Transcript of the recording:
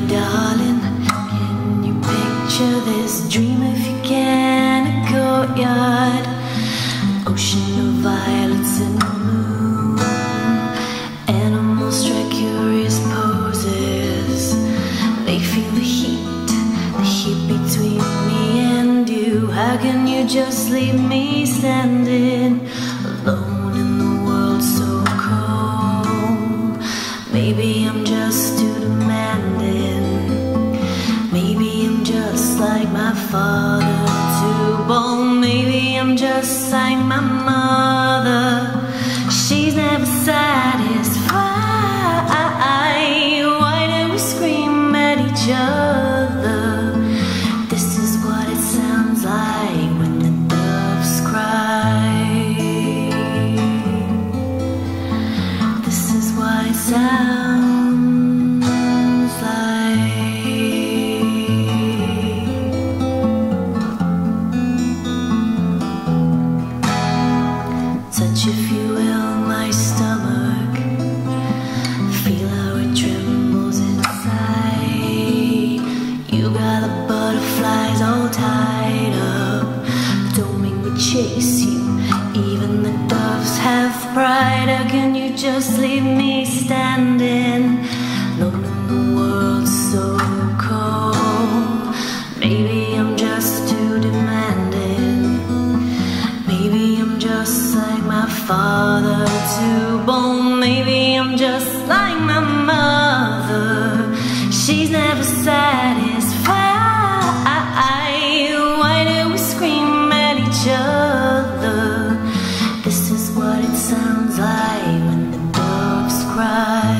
my darling. Can you picture this dream if you can? A courtyard, an ocean of violets in the moon, animals strike curious poses. They feel the heat between me and you. How can you just leave me standing alone in the world so cold? Maybe I'm just too demanding. Maybe I'm just like my father, too bold. Maybe I'm just like my mother. She's never satisfied. Why do we scream at each other? This is what it sounds like when the doves cry. This is what it sounds like. Touch, if you will, my stomach. Feel how it trembles inside. You got the butterflies all tied up. Don't make me chase you. Even the doves have pride. How can you just leave me standing alone in the world so cold? Maybe I'm just too demanding. Maybe I'm just like my father, too bold. Maybe I'm just like my mother. She's never satisfied. Why do we scream at each other? This is what it sounds like when the doves cry.